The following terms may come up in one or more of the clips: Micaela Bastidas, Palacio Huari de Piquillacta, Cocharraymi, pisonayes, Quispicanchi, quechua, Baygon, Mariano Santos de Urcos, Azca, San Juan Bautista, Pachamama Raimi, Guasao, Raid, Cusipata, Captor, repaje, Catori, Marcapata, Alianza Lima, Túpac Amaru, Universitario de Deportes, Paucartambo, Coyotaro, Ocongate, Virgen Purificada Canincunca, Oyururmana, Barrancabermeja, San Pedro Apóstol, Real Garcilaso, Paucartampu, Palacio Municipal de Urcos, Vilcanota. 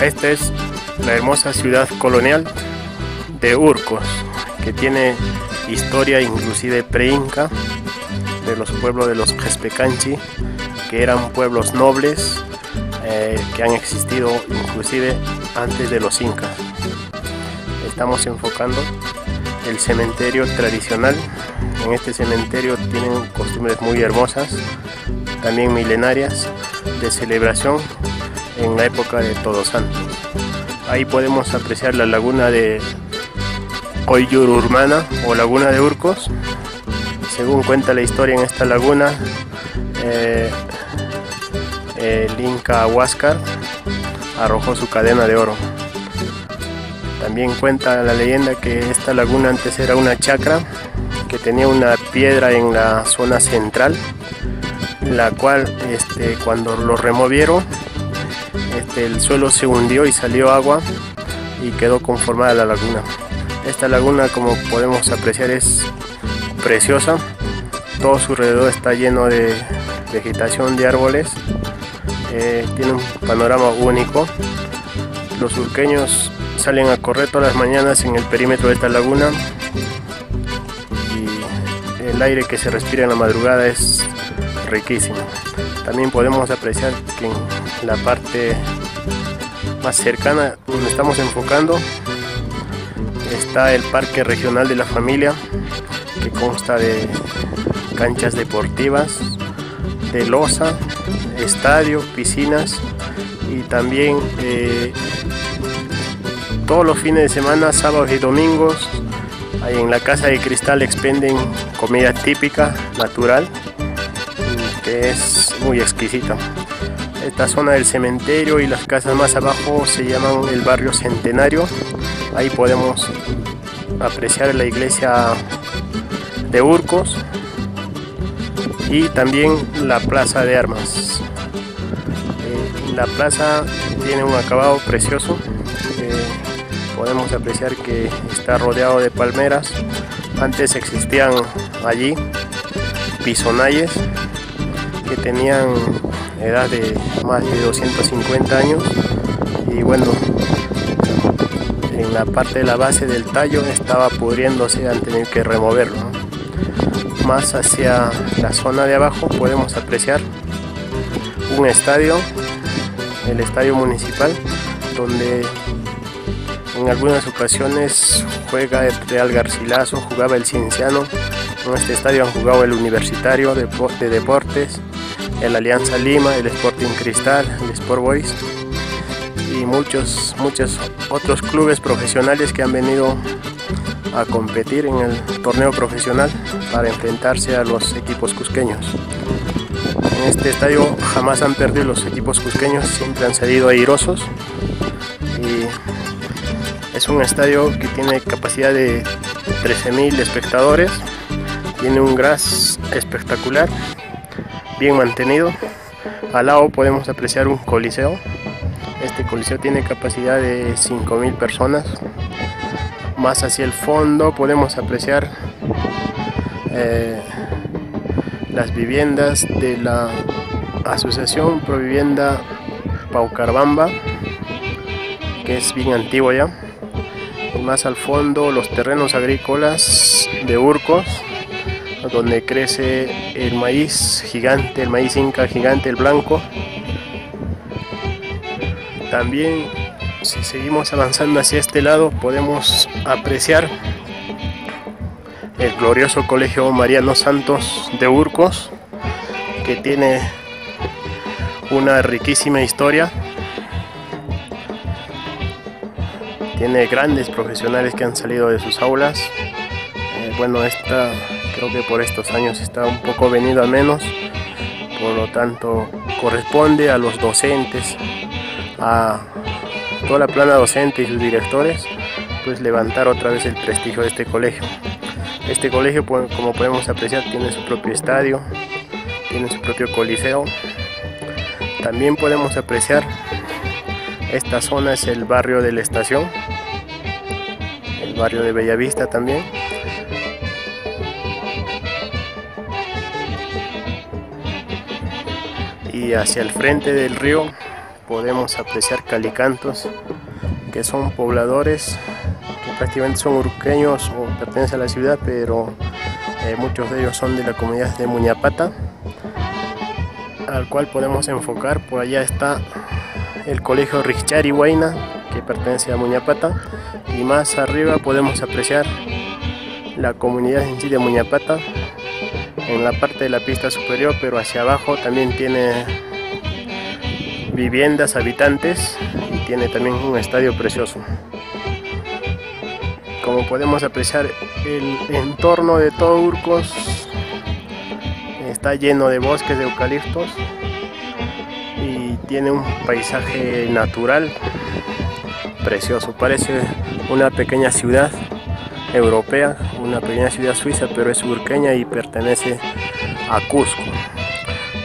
Esta es la hermosa ciudad colonial de Urcos, que tiene historia inclusive preinca, de los pueblos de los Quispicanchi, que eran pueblos nobles que han existido inclusive antes de los incas. Estamos enfocando el cementerio tradicional. En este cementerio tienen costumbres muy hermosas, también milenarias, de celebración en la época de Todos Santos. Ahí podemos apreciar la laguna de Oyururmana o laguna de Urcos. Según cuenta la historia, en esta laguna el Inca Huáscar arrojó su cadena de oro. También cuenta la leyenda que esta laguna antes era una chacra que tenía una piedra en la zona central, la cual cuando lo removieron el suelo se hundió y salió agua y quedó conformada la laguna. Esta laguna, como podemos apreciar, es preciosa. Todo su alrededor está lleno de vegetación, de árboles. Tiene un panorama único. Los urqueños salen a correr todas las mañanas en el perímetro de esta laguna y el aire que se respira en la madrugada es riquísimo. También podemos apreciar que en la parte más cercana donde estamos enfocando está el Parque Regional de la Familia, que consta de canchas deportivas, de losa, estadio, piscinas y también todos los fines de semana, sábados y domingos, en la Casa de Cristal expenden comida típica, natural, que es muy exquisita. Esta zona del cementerio y las casas más abajo se llaman el barrio Centenario. Ahí podemos apreciar la iglesia de Urcos y también la plaza de armas. La plaza tiene un acabado precioso. Podemos apreciar que está rodeado de palmeras. Antes existían allí pisonayes que tenían edad de más de 250 años, y bueno, en la parte de la base del tallo estaba pudriéndose al tener que removerlo. Más hacia la zona de abajo podemos apreciar un estadio, el estadio municipal, donde en algunas ocasiones juega el Real Garcilaso, jugaba el Cienciano. En este estadio han jugado el Universitario de Deportes, el Alianza Lima, el Sporting Cristal, el Sport Boys y muchos otros clubes profesionales que han venido a competir en el torneo profesional para enfrentarse a los equipos cusqueños. En este estadio jamás han perdido los equipos cusqueños, siempre han salido airosos. Y es un estadio que tiene capacidad de 13.000 espectadores, tiene un gras espectacular, bien mantenido. Al lado podemos apreciar un coliseo. Este coliseo tiene capacidad de 5.000 personas. Más hacia el fondo podemos apreciar las viviendas de la Asociación Provivienda Paucartambo, que es bien antiguo ya. Y más al fondo los terrenos agrícolas de Urcos, donde crece el maíz gigante, el maíz inca gigante, el blanco. También, si seguimos avanzando hacia este lado, podemos apreciar el glorioso colegio Mariano Santos de Urcos, que tiene una riquísima historia. Tiene grandes profesionales que han salido de sus aulas. Bueno, esta creo que por estos años está un poco venido a menos, por lo tanto corresponde a los docentes, a toda la plana docente y sus directores, pues levantar otra vez el prestigio de este colegio. Este colegio, como podemos apreciar, tiene su propio estadio, tiene su propio coliseo. También podemos apreciar, esta zona es el barrio de la Estación, el barrio de Bellavista también. Y hacia el frente del río podemos apreciar calicantos, que son pobladores que prácticamente son urqueños o pertenecen a la ciudad, pero muchos de ellos son de la comunidad de Muñapata, al cual podemos enfocar. Por allá está el colegio Richari Huayna, que pertenece a Muñapata, y más arriba podemos apreciar la comunidad en sí de Muñapata en la parte de la pista superior, pero hacia abajo también tiene viviendas, habitantes, y tiene también un estadio precioso. Como podemos apreciar, el entorno de todo Urcos está lleno de bosques de eucaliptos y tiene un paisaje natural precioso. Parece una pequeña ciudad europea, una pequeña ciudad suiza, pero es urqueña y pertenece a Cusco.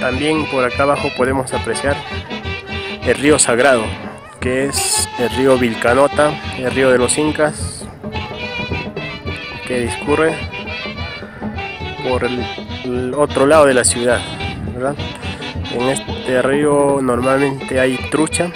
También por acá abajo podemos apreciar el río sagrado, que es el río Vilcanota, el río de los incas, que discurre por el otro lado de la ciudad, ¿verdad? En este río normalmente hay trucha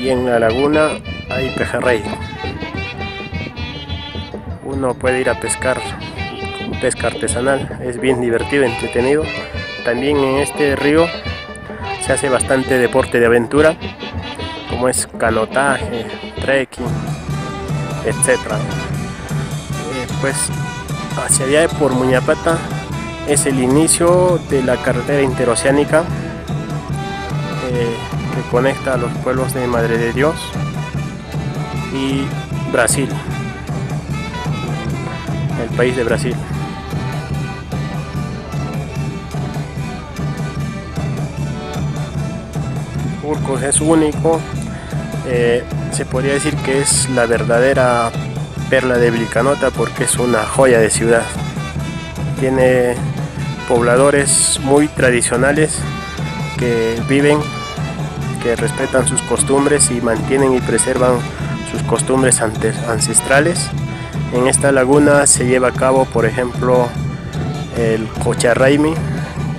y en la laguna hay pejerrey. Uno puede ir a pescar con pesca artesanal, es bien divertido, entretenido. También en este río se hace bastante deporte de aventura, como es canotaje, trekking, etc. Pues hacia allá por Muñapata es el inicio de la carretera interoceánica que conecta a los pueblos de Madre de Dios y Brasil, el país de Brasil. Urcos es único, se podría decir que es la verdadera perla de Vilcanota, porque es una joya de ciudad. Tiene pobladores muy tradicionales que viven, que respetan sus costumbres y mantienen y preservan sus costumbres ancestrales. En esta laguna se lleva a cabo, por ejemplo, el Cocharraymi,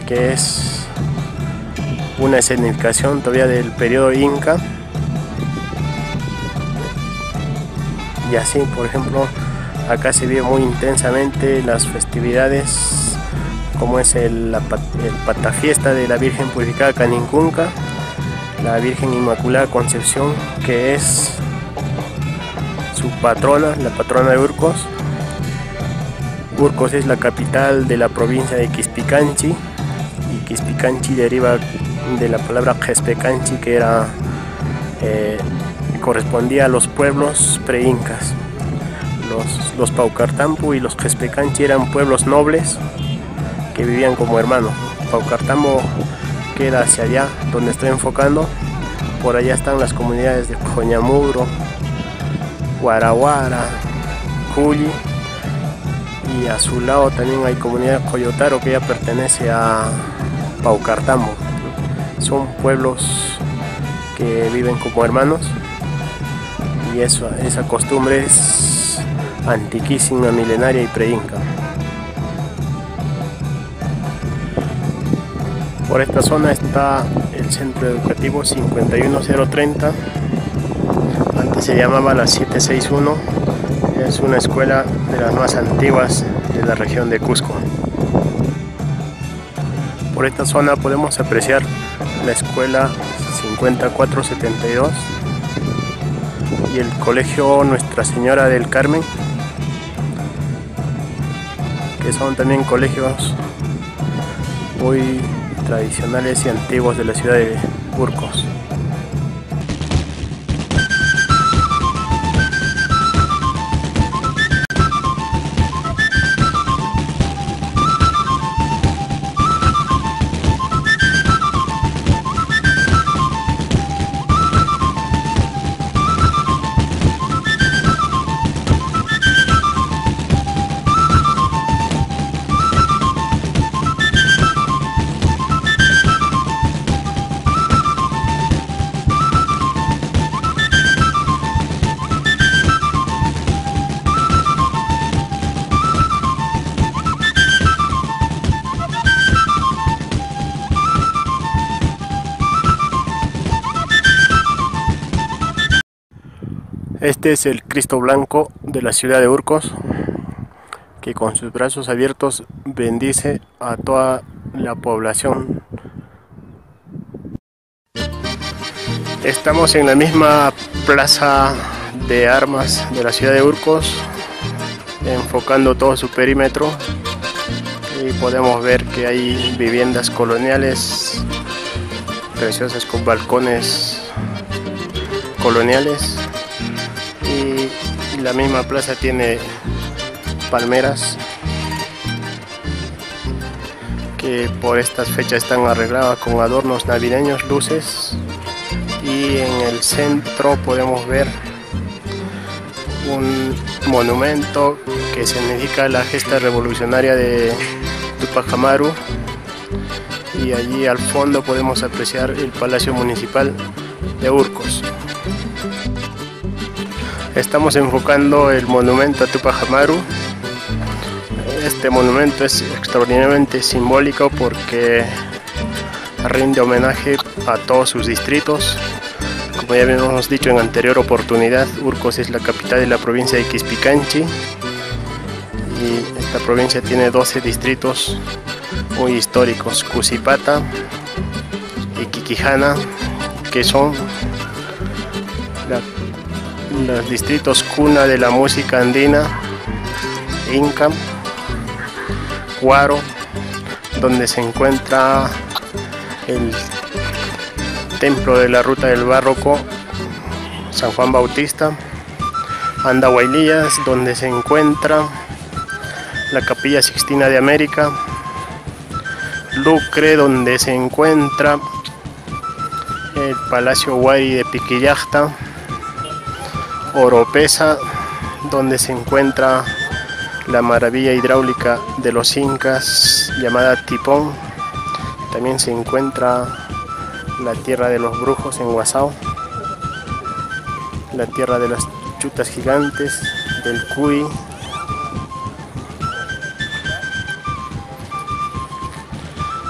que es una escenificación todavía del periodo inca. Y así, por ejemplo, acá se vive muy intensamente las festividades, como es el patafiesta de la Virgen Purificada Canincunca, la Virgen Inmaculada Concepción, que es su patrona, la patrona de Urcos. Urcos es la capital de la provincia de Quispicanchi, y Quispicanchi deriva de la palabra Quispicanchi, que era correspondía a los pueblos preincas. Los Paucartampu y los Quispicanchi eran pueblos nobles que vivían como hermanos. Paucartambo queda hacia allá donde estoy enfocando. Por allá están las comunidades de Coñamudro, Guaraguara, Culi, y a su lado también hay comunidad Coyotaro, que ya pertenece a Paucartambo. Son pueblos que viven como hermanos, y eso, esa costumbre es antiquísima, milenaria y preinca. Por esta zona está el centro educativo 51030, se llamaba la 761, es una escuela de las más antiguas de la región de Cusco. Por esta zona podemos apreciar la escuela 50472 y el colegio Nuestra Señora del Carmen, que son también colegios muy tradicionales y antiguos de la ciudad de Urcos. Este es el Cristo Blanco de la ciudad de Urcos, que con sus brazos abiertos bendice a toda la población. Estamos en la misma plaza de armas de la ciudad de Urcos, enfocando todo su perímetro, y podemos ver que hay viviendas coloniales preciosas con balcones coloniales, y la misma plaza tiene palmeras que por estas fechas están arregladas con adornos navideños, luces, y en el centro podemos ver un monumento que significa la gesta revolucionaria de Túpac Amaru, y allí al fondo podemos apreciar el Palacio Municipal de Urcos. Estamos enfocando el monumento a Túpac Amaru. Este monumento es extraordinariamente simbólico porque rinde homenaje a todos sus distritos. Como ya habíamos dicho en anterior oportunidad, Urcos es la capital de la provincia de Quispicanchi, y esta provincia tiene 12 distritos muy históricos: Cusipata y Quiquijana, que son los distritos cuna de la música andina inca, Huaro, donde se encuentra el templo de la ruta del barroco San Juan Bautista, Andahuaylillas, donde se encuentra la Capilla Sixtina de América, Lucre, donde se encuentra el Palacio Huari de Piquillacta, Oropesa, donde se encuentra la maravilla hidráulica de los incas llamada Tipón. También se encuentra la tierra de los brujos en Guasao, la tierra de las chutas gigantes, del cuy,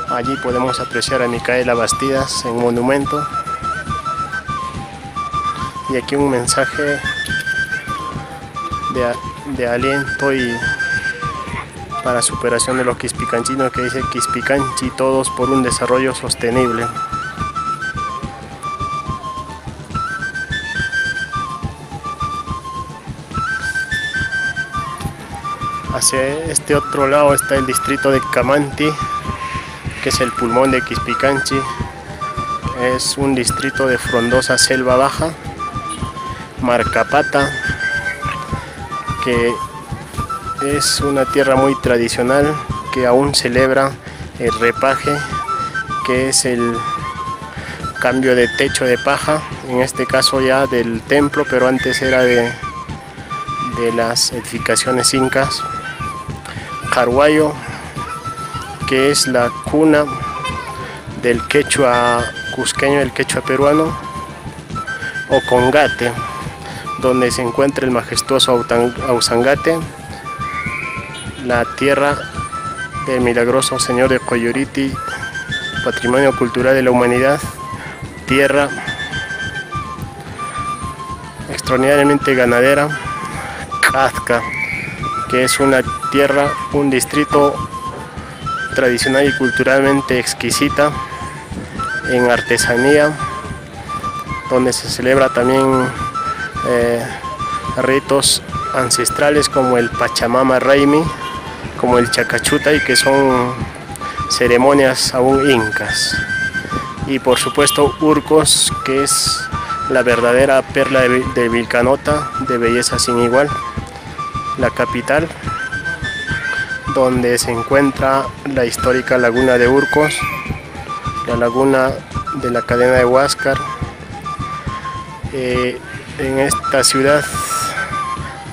allí podemos apreciar a Micaela Bastidas en monumento, y aquí un mensaje de aliento y para superación de los quispicanchinos que dice: Quispicanchi, todos por un desarrollo sostenible. Hacia este otro lado está el distrito de Camanti, que es el pulmón de Quispicanchi. Es un distrito de frondosa selva baja, Marcapata, que es una tierra muy tradicional que aún celebra el repaje, que es el cambio de techo de paja, en este caso ya del templo, pero antes era de las edificaciones incas. Carhuayo, que es la cuna del quechua cusqueño, el quechua peruano. Ocongate, donde se encuentra el majestuoso Ausangate, la tierra del milagroso Señor de Coyoriti, patrimonio cultural de la humanidad, tierra extraordinariamente ganadera. Azca, que es una tierra, un distrito tradicional y culturalmente exquisita en artesanía, donde se celebra también ritos ancestrales como el Pachamama Raimi, como el Chacachuta, y que son ceremonias aún incas. Y por supuesto Urcos, que es la verdadera perla de Vilcanota, de belleza sin igual, la capital, donde se encuentra la histórica laguna de Urcos, la laguna de la cadena de Huáscar. En esta ciudad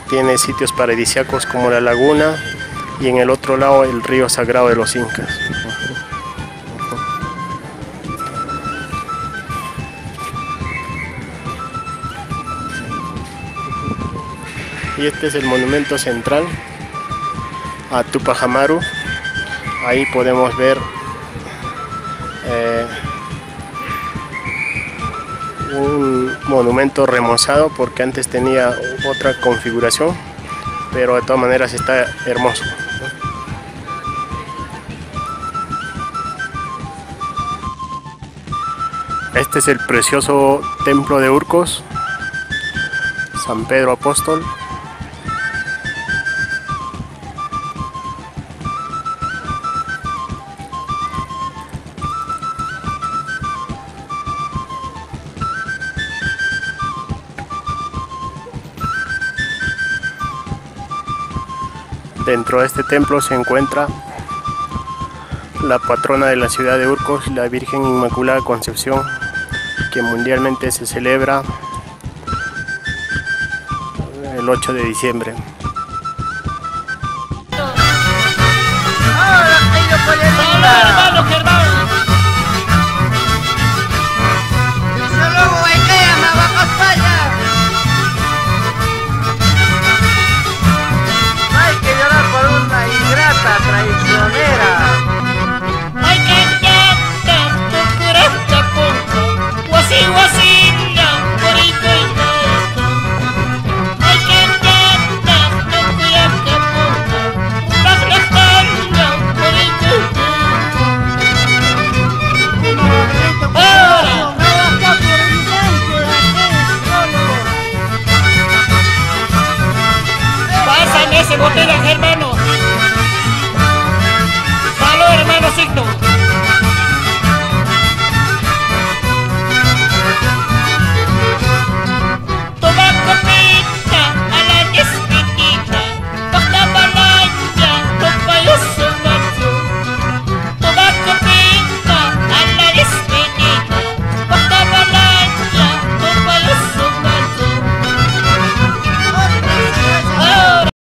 tiene sitios paradisíacos como la laguna, y en el otro lado el río sagrado de los incas. Y este es el monumento central a Túpac Amaru. Ahí podemos ver un monumento remozado porque antes tenía otra configuración, pero de todas maneras está hermoso. Este es el precioso templo de Urcos, San Pedro Apóstol. Dentro de este templo se encuentra la patrona de la ciudad de Urcos, la Virgen Inmaculada Concepción, que mundialmente se celebra el 8 de diciembre. Botella, hermano. Salud, hermano Signo.